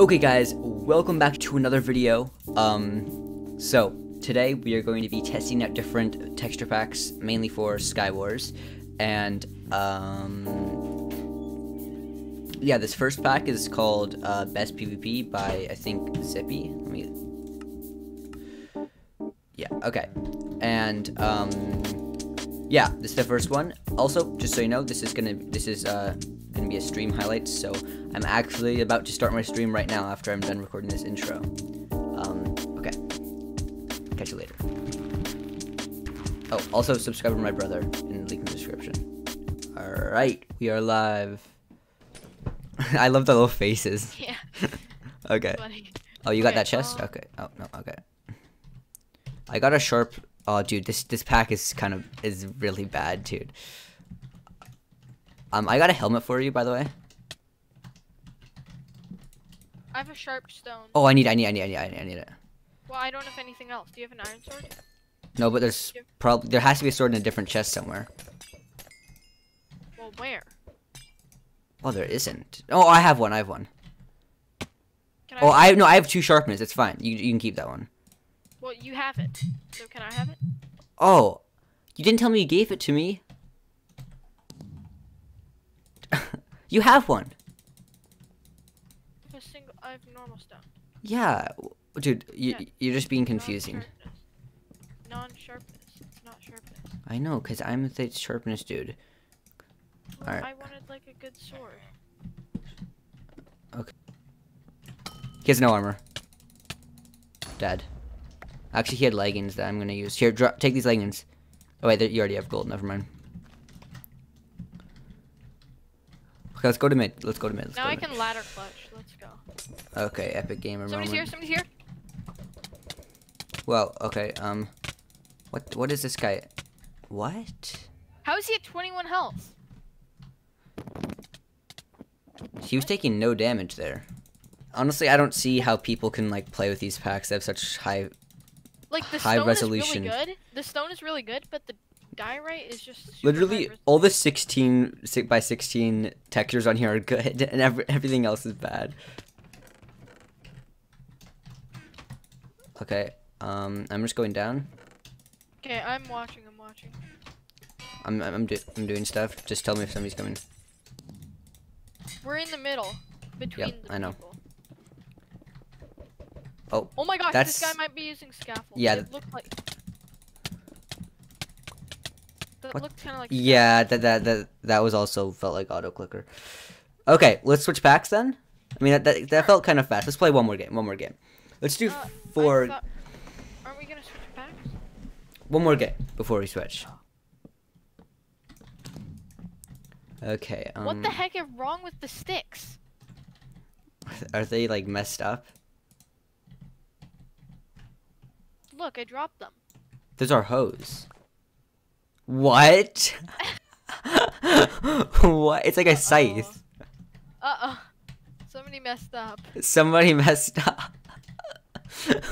Okay guys, welcome back to another video. So today we are going to be testing out different texture packs, mainly for Skywars, and yeah, this first pack is called Best PvP by, I think, Zippy. Yeah, okay. And yeah, this is the first one. Also, just so you know, this is gonna be a stream highlights, so I'm actually about to start my stream right now after I'm done recording this intro. Okay. Catch you later. Oh, also subscribe to my brother and link in the description. Alright, we are live. I love the little faces. Yeah. Okay. Funny. Oh, you got that chest? Okay. Oh no, okay. I got a sharp. Oh dude, this pack is really bad, dude. I got a helmet for you, by the way. I have a sharp stone. Oh, I need it. Well, I don't have anything else. Do you have an iron sword? No, but there's probably, there has to be a sword in a different chest somewhere. Well, where? Oh, there isn't. Oh, I have one. Can I I have two sharpness. It's fine. You can keep that one. Well, you have it. So can I have it? Oh, you didn't tell me you gave it to me. You have one. I have normal stone. Yeah, dude, you're just being confusing. Non-sharpness. It's not sharpness. I know, cause I'm the sharpness dude. Well, all right. I wanted like a good sword. Okay. He has no armor. Dead. Actually, he had leggings that I'm gonna use. Here, take these leggings. Oh wait, you already have gold. Never mind. Okay, let's go to mid. Now I can ladder clutch. Let's go. Okay, epic gamer moment. Somebody's here. Well, okay. What is this guy? What? How is he at 21 health? He was taking no damage there. Honestly, I don't see how people can like play with these packs. They have such high. Like the stone resolution is really good. The stone is really good, but the diorite is just literally all the 16x16 textures on here are good, and everything else is bad. Okay, I'm just going down. Okay, I'm watching. I'm doing stuff. Just tell me if somebody's coming. We're in the middle between. Yep, I know. People. Oh my gosh, this guy might be using scaffold. Yeah. It looked like... That looked kind of like... Yeah, that was also felt like auto-clicker. Okay, let's switch packs then? I mean, that felt kind of fast. Let's play one more game. Let's do four... Aren't we gonna switch packs? One more game before we switch. Okay, What the heck is wrong with the sticks? Are they, like, messed up? Look, I dropped them. Those are hose. What? What? It's like a scythe. Uh-oh. Somebody messed up.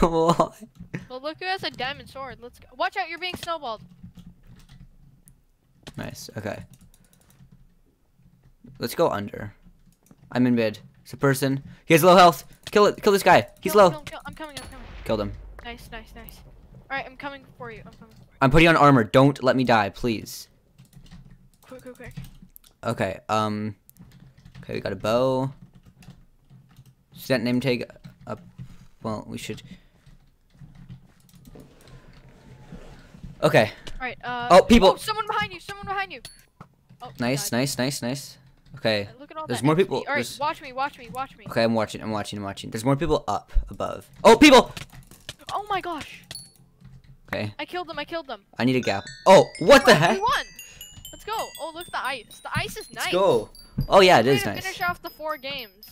What? Well, look who has a diamond sword. Let's go. Watch out, you're being snowballed. Nice. Okay. Let's go under. I'm in mid. It's a person. He has low health. Kill it. Kill this guy. He's low. Kill him. I'm coming. Killed him. Nice. Alright, I'm coming for you. I'm putting on armor. Don't let me die, please. Quick. Okay, okay, we got a bow. Is that name tag up? Well, we should... Okay. Alright, Oh, people! Oh, someone behind you! Oh, nice. Okay. Look at all there's more XP. People... Alright, watch me. Okay, I'm watching. There's more people up above. Oh, people! Oh my gosh! Okay. I killed them. I need a gap. Oh, what the heck? We won! Let's go. Oh, look at the ice. The ice is nice. Let's go. Oh yeah, it is nice. Finish off the 4 games.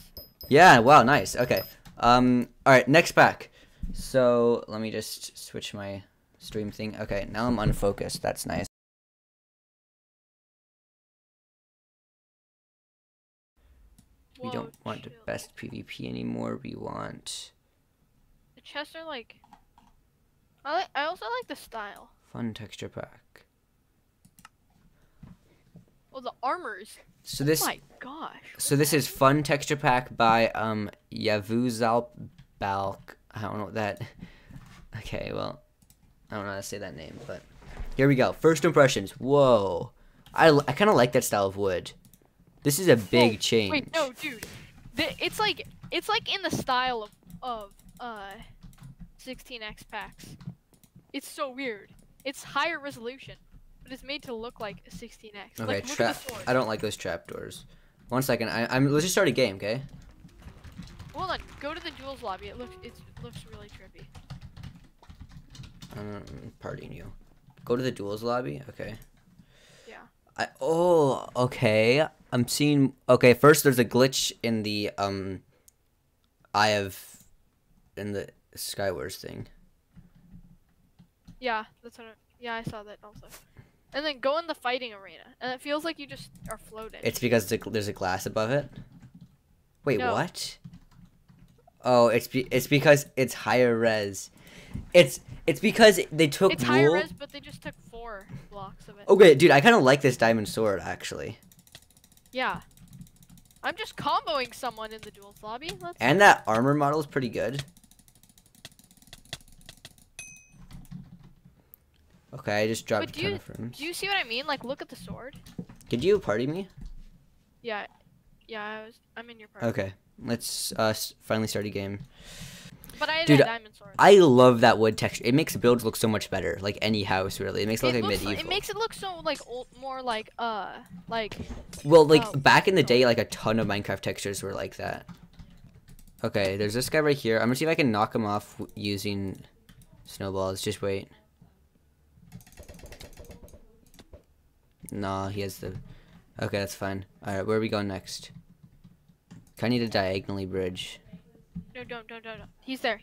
Yeah. Wow. Nice. Okay. All right. Next pack. So let me just switch my stream thing. Okay. Now I'm unfocused. That's nice. Whoa, we don't want the best PvP anymore. We want. The chests are like. I also like the style. Fun texture pack. Oh, the armors. So this, oh my gosh. So this is Fun Texture Pack by Yavuzalp Balk. I don't know what that. Okay, well, I don't know how to say that name, but here we go. First impressions. Whoa, I kind of like that style of wood. This is a big change. Wait, no, dude. It's like in the style of 16x packs. It's so weird. It's higher resolution, but it's made to look like a 16x. Okay, like, trap. I don't like those trapdoors. 1 second. Let's just start a game, okay? Hold on. Go to the duels lobby. It looks really trippy. Partying you. Go to the duels lobby. Okay. Yeah. Okay. I'm seeing. Okay, first there's a glitch in the in the Skywars thing. Yeah, that's what. Yeah, I saw that also. And then go in the fighting arena, and it feels like you just are floating. It's because there's a glass above it. Wait, no. What? Oh, it's because it's higher res. It's because they took. It's higher res, but they just took 4 blocks of it. Okay, dude, I kind of like this diamond sword actually. Yeah, I'm just comboing someone in the duels lobby. And that armor model is pretty good. Okay, I just dropped a ton of frames. Do you see what I mean? Like, look at the sword. Could you party me? Yeah. Yeah, I'm in your party. Okay, let's finally start a game. But I had a diamond sword. I love that wood texture. It makes builds look so much better. Like, any house, really. It makes it look like medieval. It makes it look so, like, old, more like... Well, like, back in the day, like, a ton of Minecraft textures were like that. Okay, there's this guy right here. I'm gonna see if I can knock him off using snowballs. Just wait. Nah, he has the... Okay, that's fine. Alright, where are we going next? I need a diagonally bridge. No, don't. He's there.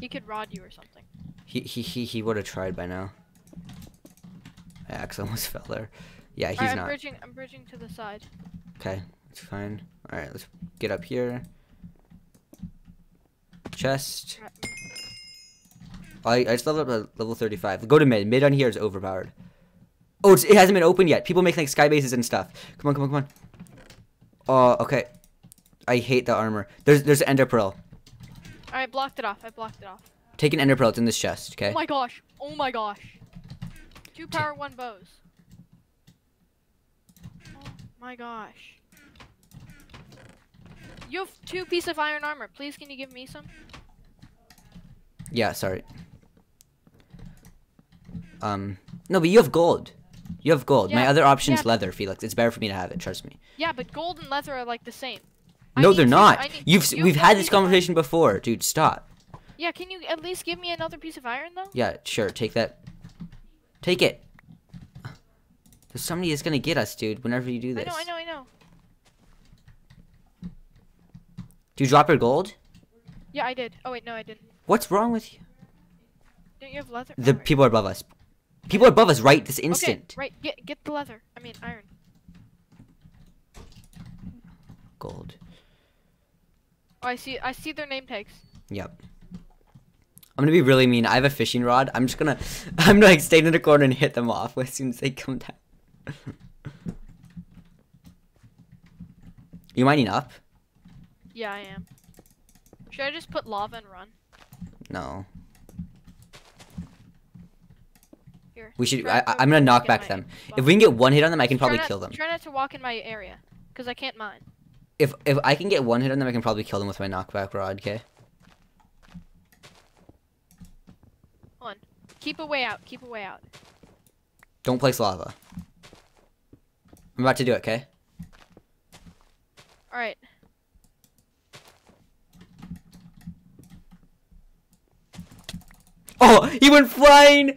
He could rod you or something. He would have tried by now. My axe almost fell there. Yeah, he's not. I'm bridging to the side. Okay, it's fine. Alright, let's get up here. Chest. I just leveled up at level 35. Go to mid. Mid on here is overpowered. Oh, it hasn't been open yet. People make, like, sky bases and stuff. Come on. Oh, okay. I hate the armor. There's an ender pearl. Alright, I blocked it off. Take an ender pearl. It's in this chest, okay? Oh my gosh. 2 power 1 bows. Oh my gosh. You have 2 pieces of iron armor. Please, can you give me some? Yeah, sorry. No, but you have gold. Yeah, my other option is leather, Felix. It's better for me to have it. Trust me. Yeah, but gold and leather are like the same. No, they're not. We've had this conversation before, dude. Stop. Yeah, can you at least give me another piece of iron though? Yeah, sure. Take that. Take it. There's somebody that's gonna get us, dude. Whenever you do this. I know. Do you drop your gold? Yeah, I did. Oh wait, no, I didn't. What's wrong with you? Don't you have leather? The people are above us. People are above us right this instant. Okay, right. Get the leather. I mean, iron. Gold. Oh, I see their name tags. Yep. I'm going to be really mean. I have a fishing rod. I'm going to like stay in a corner and hit them off as soon as they come down. You mining up? Yeah, I am. Should I just put lava and run? No. Here, we should. I'm gonna knock back them. If we can get 1 hit on them, I can probably kill them. Try not to walk in my area, cause I can't mine. If I can get 1 hit on them, I can probably kill them with my knockback rod. Okay. Hold on. Keep a way out. Don't place lava. I'm about to do it. Okay. All right. Oh, he went flying.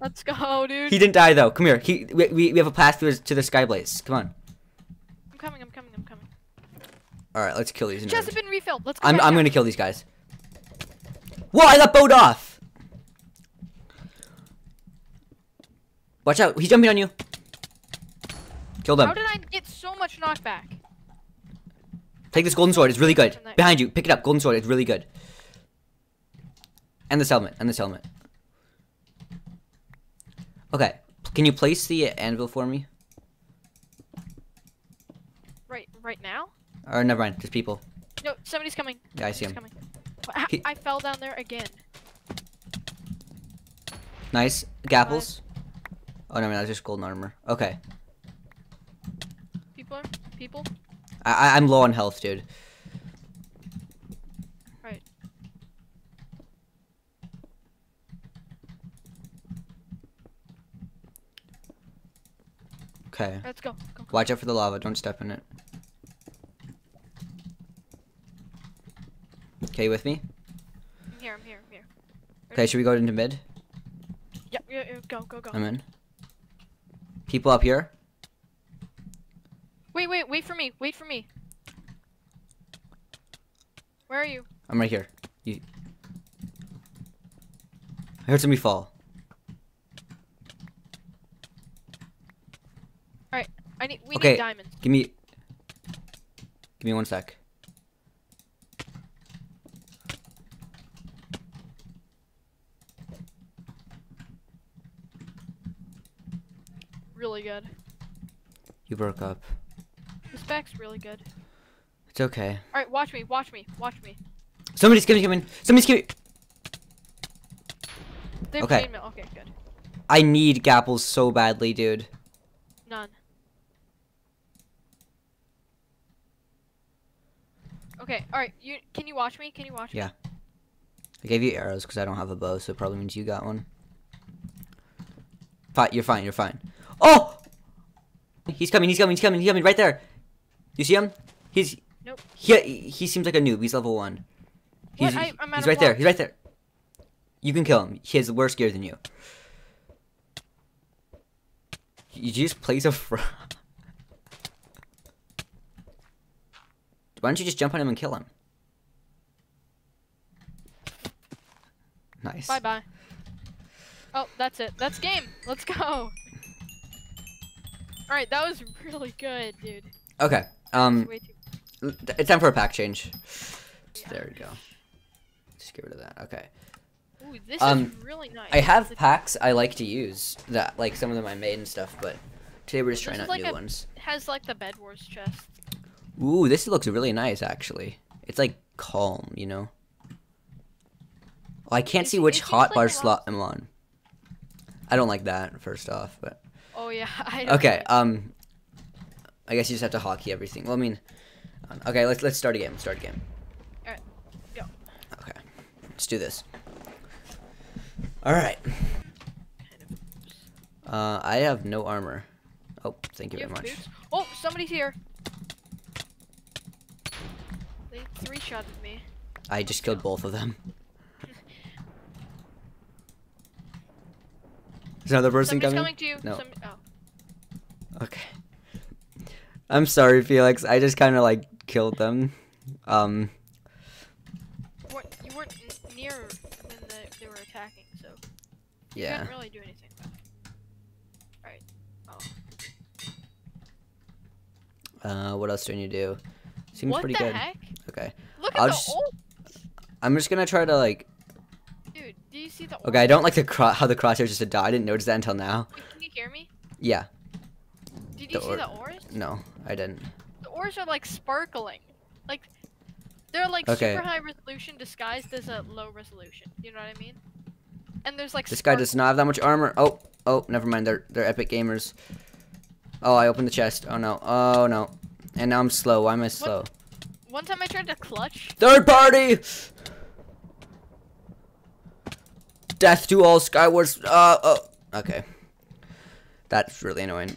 Let's go, dude. He didn't die though. Come here. We have a path to the sky blaze. Come on. I'm coming. All right, let's kill these. Chests have been refilled. Let's go. I'm gonna kill these guys. Whoa! I got bowed off. Watch out! He's jumping on you. Kill them. How did I get so much knockback? Take this golden sword. It's really good. Behind you. Pick it up. Golden sword. It's really good. And this helmet. Okay, can you place the anvil for me? Right now? Or never mind, just people. No, somebody's coming. Yeah, I see him. I fell down there again. Nice. Gapples. Oh, no, that's just golden armor. Okay. People are... People? I'm low on health, dude. Right. Okay. Let's go. Go. Watch out for the lava. Don't step in it. Okay, you with me? I'm here, I'm here, I'm here. Okay, should we go into mid? Yep, go, go, go. I'm in. People up here. Wait, wait, wait for me, wait for me. Where are you? I'm right here. You... I heard somebody fall. Alright, we need diamonds. Give me 1 sec. Really good. You broke up. This back's really good. It's okay. Alright, watch me, watch me, watch me. Somebody's gonna come in. Somebody's coming. Okay. Okay, good. I need gapples so badly, dude. None. Okay, alright, can you watch me? Can you watch me? Yeah. I gave you arrows because I don't have a bow, so it probably means you got one. Fine, you're fine, you're fine. Oh! He's coming, he's coming, he's coming, he's coming, right there! You see him? He's... Nope. He seems like a noob, he's level 1. He's, what? He's right there, he's right there. You can kill him, he has worse gear than you. You just place a frog. Why don't you just jump on him and kill him? Nice. Bye-bye. Oh, that's it. That's game. Let's go. Alright, that was really good, dude. Okay, it's time for a pack change. Yeah. There we go. Just get rid of that, okay. Ooh, this is really nice. I have packs I like to use, that, like some of them I made and stuff, but today we're just trying out new ones. It has like the Bed Wars chest. Ooh, this looks really nice, actually. It's like calm, you know? Oh, I can't see which hotbar slot I'm on. I don't like that, first off, but... Oh yeah, I don't know. I guess you just have to hotkey everything. Well, I mean, okay, let's start a game. Start a game. All right, go. Okay, let's do this. All right. I have no armor. Oh, thank you very much. Boots? Oh, somebody's here. They 3-shotted me. I just killed both of them. Is another person coming? To you. No. Oh. Okay. I'm sorry, Felix. I just kind of like killed them. You weren't near when they were attacking, so yeah. You can't really do anything about it. All right. Oh. What else do you do? Seems pretty good. What the heck? Okay. Look at the ult. I'm just gonna try to like. Do you see the okay, I don't like the how the crosshairs just died. I didn't notice that until now. Wait, can you hear me? Yeah. Did you see the oars? No, I didn't. The oars are like sparkling. Like, they're like super high resolution disguised as a low resolution. You know what I mean? And there's like. This guy does not have that much armor. Oh, oh, never mind. They're epic gamers. Oh, I opened the chest. Oh no, oh no. And now I'm slow. Why am I slow? One time I tried to clutch. Third party! Death to all Skywars. Okay. That's really annoying.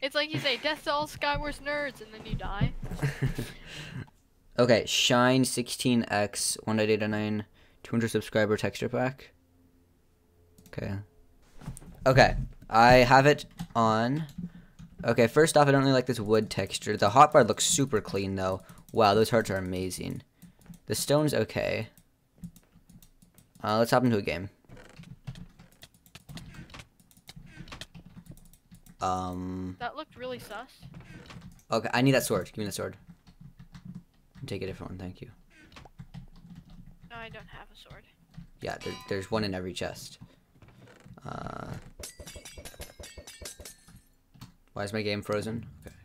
It's like you say, death to all Skywars nerds, and then you die. Okay, Shine 16x, 1.89, 200 subscriber texture pack. Okay. Okay, I have it on. Okay, first off, I don't really like this wood texture. The hotbar looks super clean, though. Wow, those hearts are amazing. The stone's okay. Let's hop into a game. That looked really sus. Okay, I need that sword. Give me that sword. Take a different one, thank you. No, I don't have a sword. Yeah, there's one in every chest. Why is my game frozen? Okay.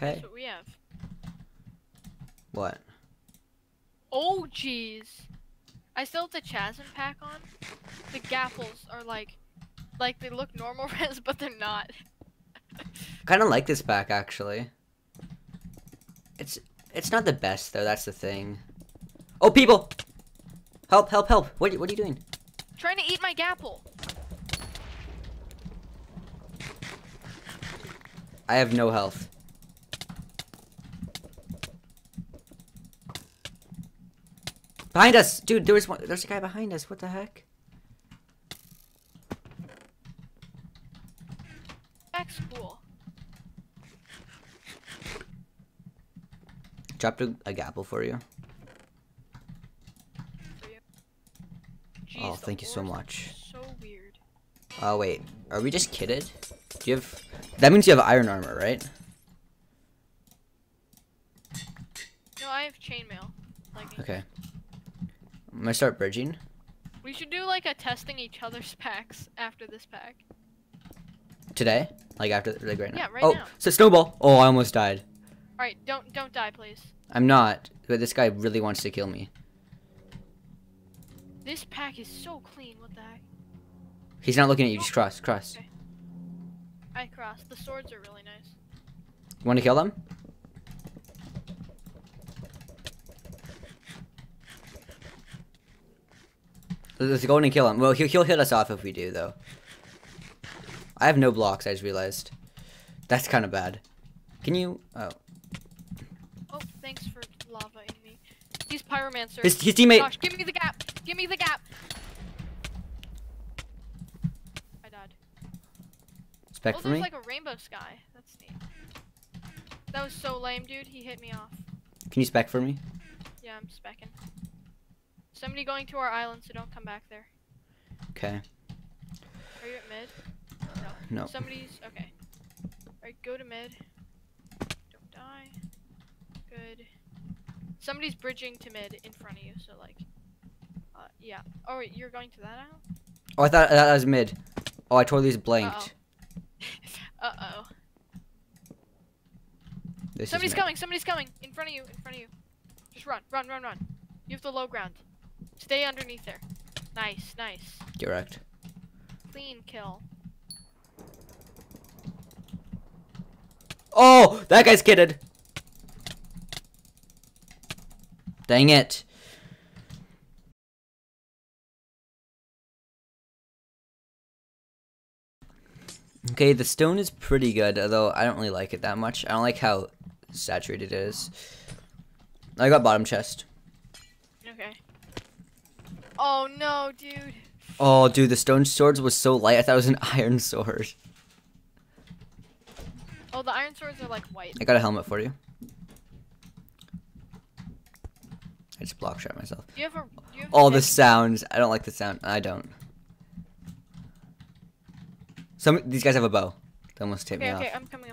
Okay. That's what we have. What? Oh, jeez. I still have the Chasm pack on. The gaffles are like they look normal res, but they're not. Kind of like this pack, actually. It's not the best, though. That's the thing. Oh, people! Help, help, help! What are you doing? Trying to eat my gapple. I have no health. Behind us, dude. There's a guy behind us. What the heck? That's cool. Dropped a gapple for you. Jeez, oh, thank you so much. So weird. Oh wait, are we just kidded? Do you have? That means you have iron armor, right? No, I have chainmail. Like, okay. I'm gonna start bridging. We should do like a testing each other's packs after this pack. Today? Like after? Like right now? Yeah, right now. Oh, so snowball. Oh, I almost died. All right, don't die, please. I'm not. But this guy really wants to kill me. This pack is so clean. What the heck? He's not looking at you. Just cross. Okay. I crossed. The swords are really nice. You want to kill them? Let's go in and kill him. Well, he'll hit us off if we do, though. I have no blocks. I just realized. That's kind of bad. Can you? Oh. Oh, thanks for lava in me. He's Pyromancer. His teammate. Gosh, give me the gap. Give me the gap! I died. Spec for me? There's like a rainbow sky. That's neat. That was so lame, dude. He hit me off. Can you spec for me? Yeah, I'm specking. Somebody going to our island, so don't come back there. Okay. Are you at mid? No. Somebody's... Okay. Alright, go to mid. Don't die. Good. Somebody's bridging to mid in front of you, so like... yeah. Oh, wait, you're going to that island? Oh, I thought that was mid. Oh, I totally just blanked. Uh-oh. Uh-oh. Somebody's coming. Somebody's coming. In front of you. In front of you. Just run. You have the low ground. Stay underneath there. Nice. Direct. Clean kill. Oh, that guy's kitted. Dang it. Okay, the stone is pretty good, although I don't really like it that much. I don't like how saturated it is. I got bottom chest. Okay. Oh no, dude. Oh, dude, the stone swords was so light. I thought it was an iron sword. Oh, the iron swords are like white. I got a helmet for you. I just block shot myself. Do you have all the sounds. I don't like the sound. I don't. These guys have a bow. They almost tipped me off. Okay, I'm coming.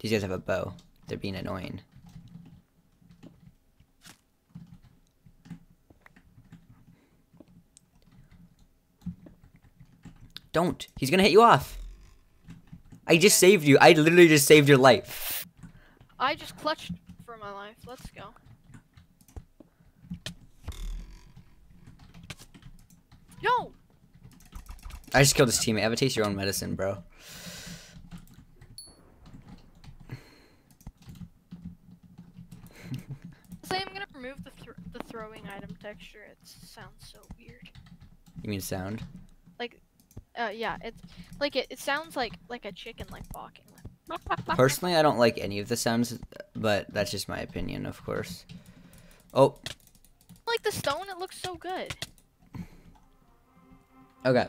These guys have a bow. They're being annoying. Don't. He's gonna hit you off. I just saved you. I literally just saved your life. I just clutched for my life. Let's go. No! I just killed his teammate. Have a taste of your own medicine, bro. Say I'm gonna remove the throwing item texture. It sounds so weird. You mean sound? Like, yeah. It's like it sounds like a chicken like barking. Personally, I don't like any of the sounds, but that's just my opinion, of course. Oh. Like the stone, it looks so good. Okay.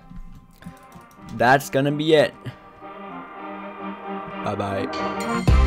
That's gonna be it. Bye-bye.